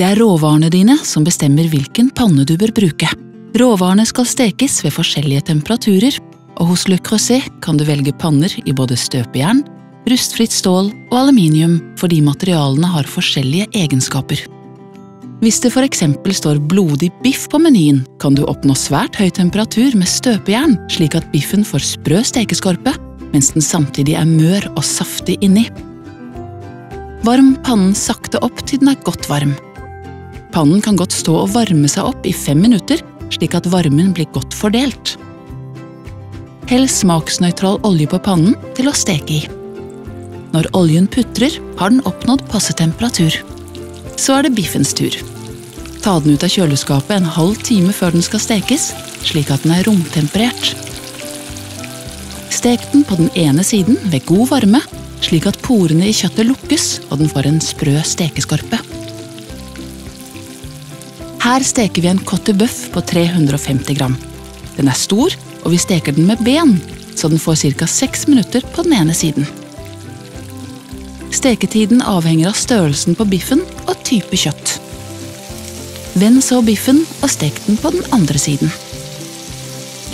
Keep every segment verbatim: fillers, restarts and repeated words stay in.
Det er råvarene dine som bestemmer hvilken panne du bør bruke. Råvarene skal stekes ved forskjellige temperaturer, og hos Le Creuset kan du velge panner i både støpejern, rustfritt stål og aluminium fordi materialene har forskjellige egenskaper. Hvis det for eksempel står blodig biff på menyen, kan du oppnå svært høy temperatur med støpejern, slik at biffen får sprø stekeskorpe, mens den samtidig er mør og saftig inni. Varm pannen sakte opp til den er godt varm. Pannen kan godt stå og varme seg opp i fem minutter, slik at varmen blir godt fordelt. Hell smaksnøytral olje på pannen til å steke i. Når oljen putrer, har den oppnådd passe temperatur. Så er det biffens tur. Ta den ut av kjøleskapet en halv time før den skal stekes, slik at den er romtemperert. Stek den på den ene siden ved god varme, slik at porene i kjøttet lukkes og den får en sprø stekeskorpe. Her steker vi en côte de bœuf på tre hundre og femti gram. Den er stor, og vi steker den med ben, så den får ca. seks minutter på den ene siden. Steketiden avhenger av størrelsen på biffen og type kjøtt. Vend så biffen og stek den på den andre siden.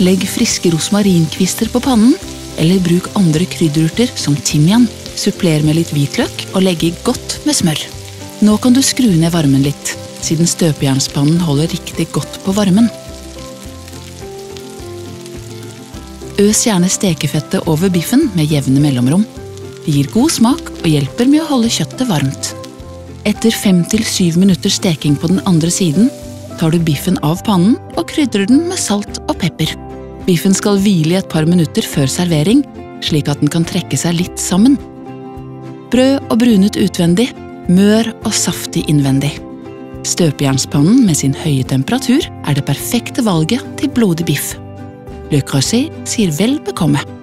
Legg friske rosmarinkvister på pannen, eller bruk andre krydderurter som timian. Suppler med litt hvitløk og legg i godt med smør. Nå kan du skru ned varmen litt, siden støpejernspannen holder riktig godt på varmen. Øs gjerne stekefettet over biffen med jevne mellomrom. Det gir god smak og hjelper med å holde kjøttet varmt. Etter fem til syv minutter steking på den andre siden, tar du biffen av pannen og krydrer den med salt og pepper. Biffen skal hvile i et par minutter før servering, slik at den kan trekke seg litt sammen. Brød og brunet utvendig, mør og saftig innvendig. Støpejernspannen med sin høye temperatur er det perfekte valget til blodig biff. Le Creuset sier vel bekomme.